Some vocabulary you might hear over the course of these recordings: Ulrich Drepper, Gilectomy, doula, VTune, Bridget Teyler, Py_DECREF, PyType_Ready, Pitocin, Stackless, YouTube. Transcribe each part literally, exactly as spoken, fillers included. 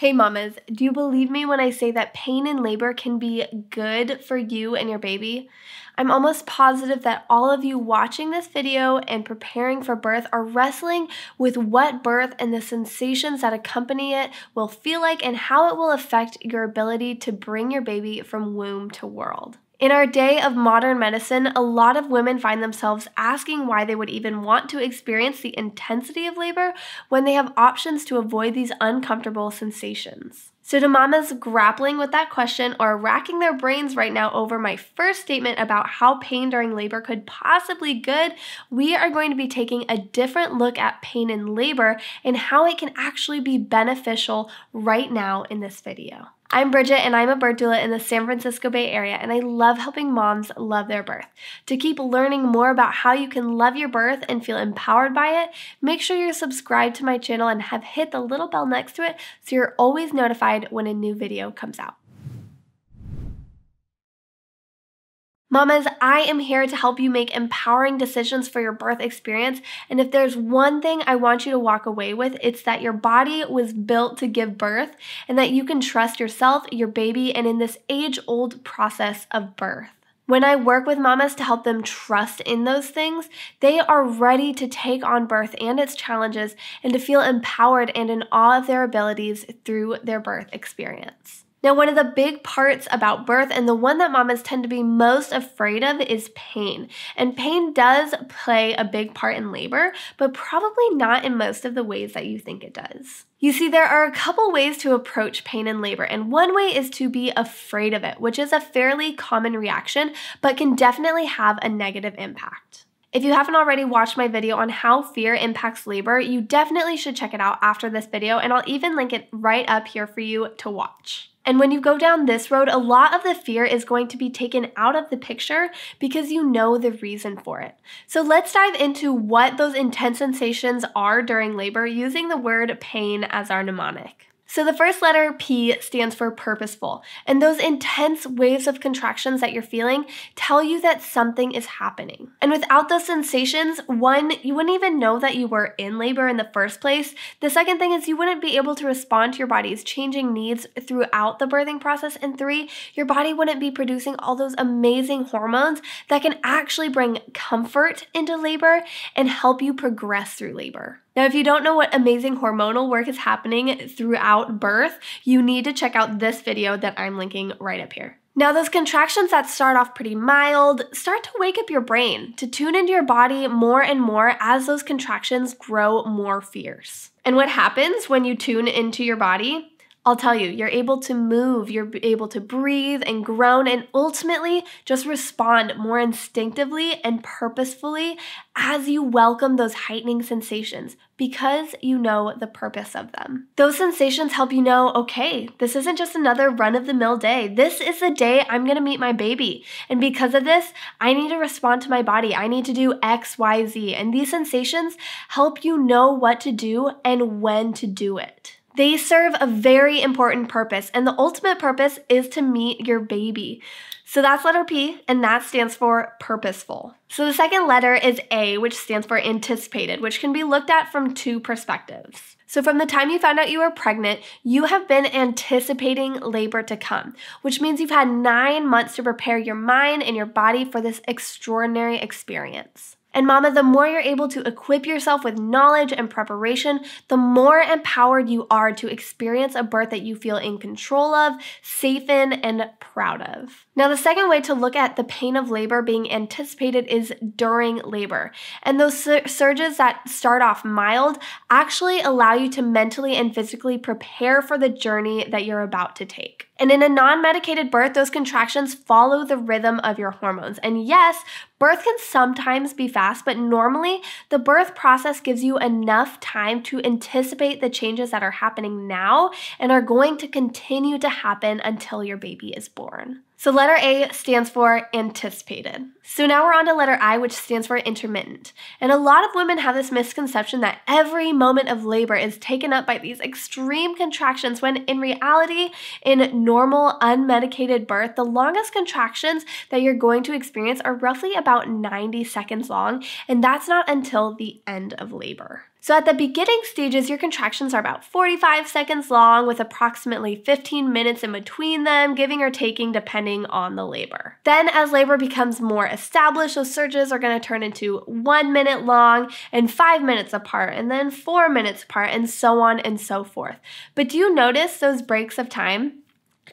Hey mamas, do you believe me when I say that pain in labor can be good for you and your baby? I'm almost positive that all of you watching this video and preparing for birth are wrestling with what birth and the sensations that accompany it will feel like and how it will affect your ability to bring your baby from womb to world. In our day of modern medicine, a lot of women find themselves asking why they would even want to experience the intensity of labor when they have options to avoid these uncomfortable sensations. So to mamas grappling with that question or racking their brains right now over my first statement about how pain during labor could possibly be good, we are going to be taking a different look at pain in labor and how it can actually be beneficial right now in this video. I'm Bridget and I'm a birth doula in the San Francisco Bay Area, and I love helping moms love their birth. To keep learning more about how you can love your birth and feel empowered by it, make sure you're subscribed to my channel and have hit the little bell next to it so you're always notified when a new video comes out. Mamas, I am here to help you make empowering decisions for your birth experience, and if there's one thing I want you to walk away with, it's that your body was built to give birth and that you can trust yourself, your baby, and in this age-old process of birth. When I work with mamas to help them trust in those things, they are ready to take on birth and its challenges and to feel empowered and in awe of their abilities through their birth experience. Now, one of the big parts about birth, and the one that mamas tend to be most afraid of, is pain. And pain does play a big part in labor, but probably not in most of the ways that you think it does. You see, there are a couple ways to approach pain in labor, and one way is to be afraid of it, which is a fairly common reaction, but can definitely have a negative impact. If you haven't already watched my video on how fear impacts labor, you definitely should check it out after this video, and I'll even link it right up here for you to watch. And when you go down this road, a lot of the fear is going to be taken out of the picture because you know the reason for it. So let's dive into what those intense sensations are during labor using the word pain as our mnemonic. So the first letter, P, stands for purposeful, and those intense waves of contractions that you're feeling tell you that something is happening. And without those sensations, one, you wouldn't even know that you were in labor in the first place. The second thing is you wouldn't be able to respond to your body's changing needs throughout the birthing process. And three, your body wouldn't be producing all those amazing hormones that can actually bring comfort into labor and help you progress through labor. Now, if you don't know what amazing hormonal work is happening throughout birth, you need to check out this video that I'm linking right up here. Now, those contractions that start off pretty mild start to wake up your brain to tune into your body more and more as those contractions grow more fierce. And what happens when you tune into your body? I'll tell you, you're able to move, you're able to breathe and groan, and ultimately just respond more instinctively and purposefully as you welcome those heightening sensations because you know the purpose of them. Those sensations help you know, okay, this isn't just another run-of-the-mill day. This is the day I'm gonna meet my baby. And because of this, I need to respond to my body. I need to do X, Y, Z. And these sensations help you know what to do and when to do it. They serve a very important purpose, and the ultimate purpose is to meet your baby. So that's letter P, and that stands for purposeful. So the second letter is A, which stands for anticipated, which can be looked at from two perspectives. So from the time you found out you were pregnant, you have been anticipating labor to come, which means you've had nine months to prepare your mind and your body for this extraordinary experience. And mama, the more you're able to equip yourself with knowledge and preparation, the more empowered you are to experience a birth that you feel in control of, safe in, and proud of. Now, the second way to look at the pain of labor being anticipated is during labor. And those sur- surges that start off mild actually allow you to mentally and physically prepare for the journey that you're about to take. And in a non-medicated birth, those contractions follow the rhythm of your hormones. And yes, birth can sometimes be fast, but normally the birth process gives you enough time to anticipate the changes that are happening now and are going to continue to happen until your baby is born. So letter A stands for anticipated. So now we're on to letter I, which stands for intermittent. And a lot of women have this misconception that every moment of labor is taken up by these extreme contractions, when in reality, in normal unmedicated birth, the longest contractions that you're going to experience are roughly about ninety seconds long, and that's not until the end of labor. So at the beginning stages, your contractions are about forty-five seconds long with approximately fifteen minutes in between them, giving or taking depending on the labor. Then as labor becomes more established, those surges are going to turn into one minute long and five minutes apart and then four minutes apart and so on and so forth. But do you notice those breaks of time?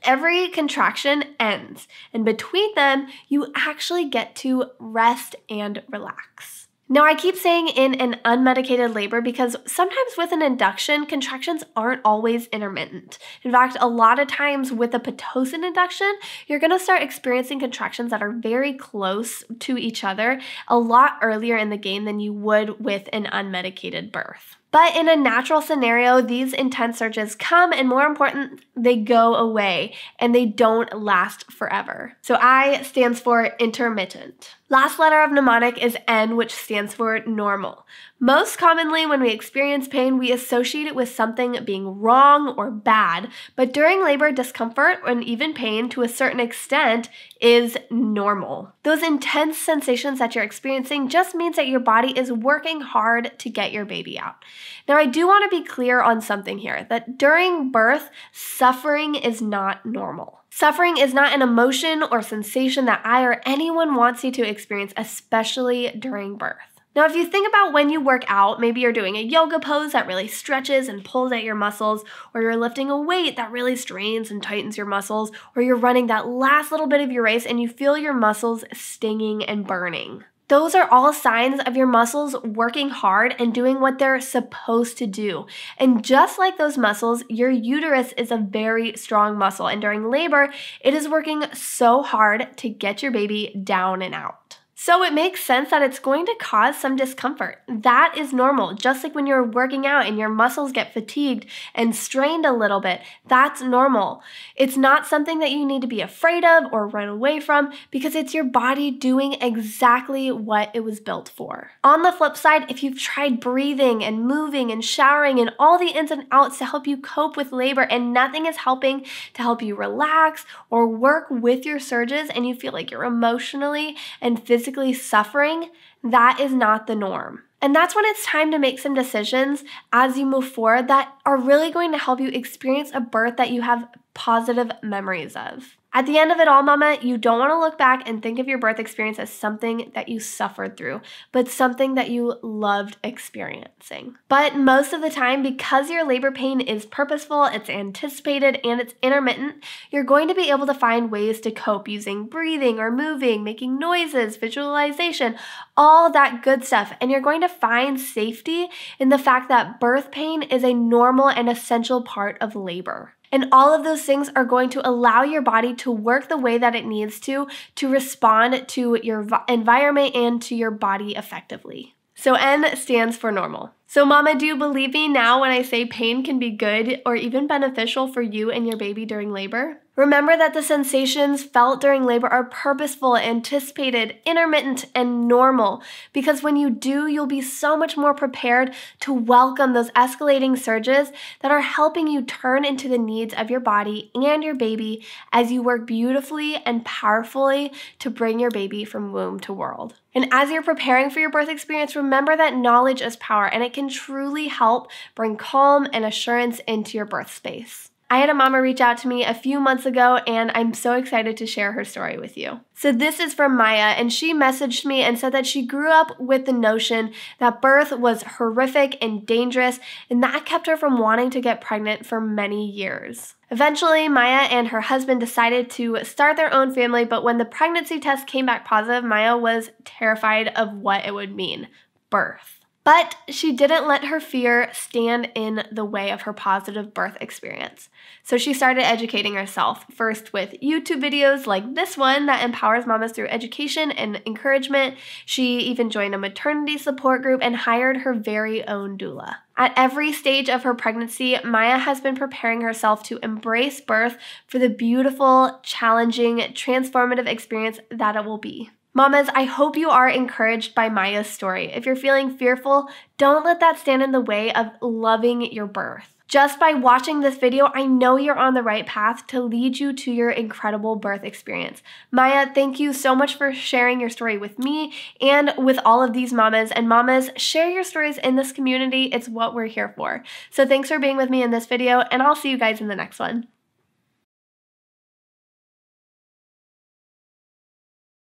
Every contraction ends, and between them, you actually get to rest and relax. Now, I keep saying in an unmedicated labor because sometimes with an induction, contractions aren't always intermittent. In fact, a lot of times with a Pitocin induction, you're going to start experiencing contractions that are very close to each other a lot earlier in the game than you would with an unmedicated birth. But in a natural scenario, these intense surges come and, more important, they go away and they don't last forever. So I stands for intermittent. Last letter of mnemonic is N, which stands for normal. Most commonly, when we experience pain, we associate it with something being wrong or bad, but during labor, discomfort and even pain to a certain extent is normal. Those intense sensations that you're experiencing just means that your body is working hard to get your baby out. Now, I do want to be clear on something here, that during birth, suffering is not normal. Suffering is not an emotion or sensation that I or anyone wants you to experience, especially during birth. Now, if you think about when you work out, maybe you're doing a yoga pose that really stretches and pulls at your muscles, or you're lifting a weight that really strains and tightens your muscles, or you're running that last little bit of your race and you feel your muscles stinging and burning. Those are all signs of your muscles working hard and doing what they're supposed to do. And just like those muscles, your uterus is a very strong muscle, and during labor, it is working so hard to get your baby down and out. So it makes sense that it's going to cause some discomfort. That is normal. Just like when you're working out and your muscles get fatigued and strained a little bit, that's normal. It's not something that you need to be afraid of or run away from, because it's your body doing exactly what it was built for. On the flip side, if you've tried breathing and moving and showering and all the ins and outs to help you cope with labor and nothing is helping to help you relax or work with your surges, and you feel like you're emotionally and physically suffering, that is not the norm. And that's when it's time to make some decisions as you move forward that are really going to help you experience a birth that you have positive memories of. At the end of it all, mama, you don't want to look back and think of your birth experience as something that you suffered through, but something that you loved experiencing. But most of the time, because your labor pain is purposeful, it's anticipated, and it's intermittent, you're going to be able to find ways to cope using breathing or moving, making noises, visualization, all that good stuff. And you're going to find safety in the fact that birth pain is a normal and essential part of labor. And all of those things are going to allow your body to work the way that it needs to, to respond to your environment and to your body effectively. So N stands for normal. So mama, do you believe me now when I say pain can be good or even beneficial for you and your baby during labor? Remember that the sensations felt during labor are purposeful, anticipated, intermittent, and normal, because when you do, you'll be so much more prepared to welcome those escalating surges that are helping you turn into the needs of your body and your baby as you work beautifully and powerfully to bring your baby from womb to world. And as you're preparing for your birth experience, remember that knowledge is power, and it can truly help bring calm and assurance into your birth space. I had a mama reach out to me a few months ago, and I'm so excited to share her story with you. So this is from Maya, and she messaged me and said that she grew up with the notion that birth was horrific and dangerous, and that kept her from wanting to get pregnant for many years. Eventually, Maya and her husband decided to start their own family, but when the pregnancy test came back positive, Maya was terrified of what it would mean, birth. But she didn't let her fear stand in the way of her positive birth experience. So she started educating herself, first with YouTube videos like this one that empowers mamas through education and encouragement. She even joined a maternity support group and hired her very own doula. At every stage of her pregnancy, Maya has been preparing herself to embrace birth for the beautiful, challenging, transformative experience that it will be. Mamas, I hope you are encouraged by Maya's story. If you're feeling fearful, don't let that stand in the way of loving your birth. Just by watching this video, I know you're on the right path to lead you to your incredible birth experience. Maya, thank you so much for sharing your story with me and with all of these mamas. And mamas, share your stories in this community. It's what we're here for. So thanks for being with me in this video, and I'll see you guys in the next one.